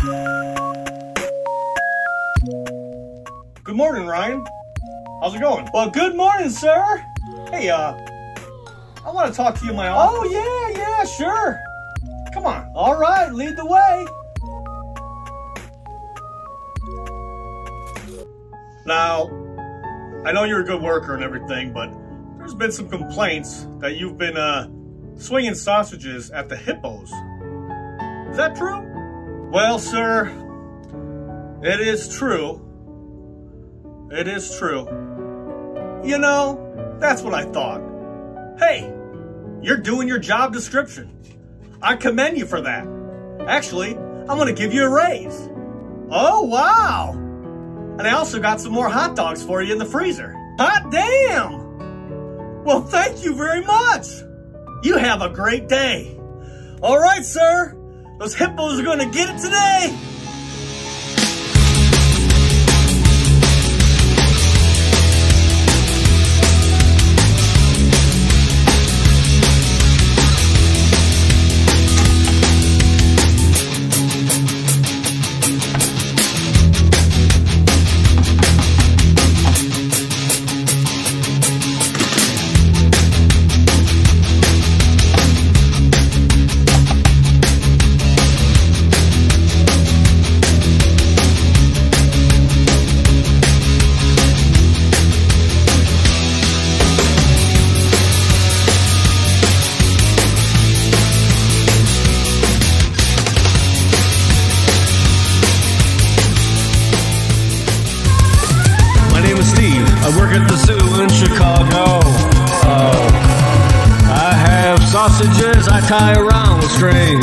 Good morning, Ryan. How's it going? Well, good morning, sir. Hey, I want to talk to you in my office. Oh, yeah, sure. Come on. All right, lead the way. Now, I know you're a good worker and everything, but there's been some complaints that you've been swinging sausages at the hippos. Is that true? Well, sir, it is true. It is true. You know, that's what I thought. Hey, you're doing your job description. I commend you for that. Actually, I'm gonna give you a raise. Oh, wow. And I also got some more hot dogs for you in the freezer. Hot damn! Well, thank you very much. You have a great day. All right, sir. Those hippos are gonna get it today. I work at the zoo in Chicago. I have sausages I tie around with string,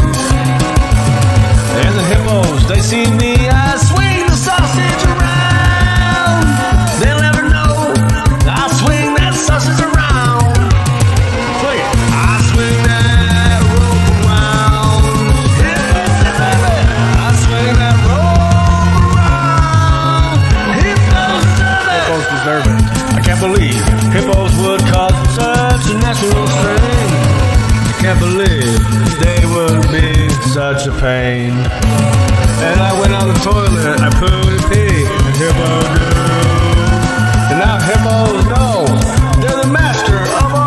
and the hippos, they see me, I swing the sausage around. They'll never know I swing that sausage around. I swing that rope around. I swing that rope around. Hippos deserve it. I can't believe hippos would cause such a national strain. I can't believe they would be such a pain. And I went on the toilet, I pooed and peed, and hippo do. And now hippos know they're the master of all.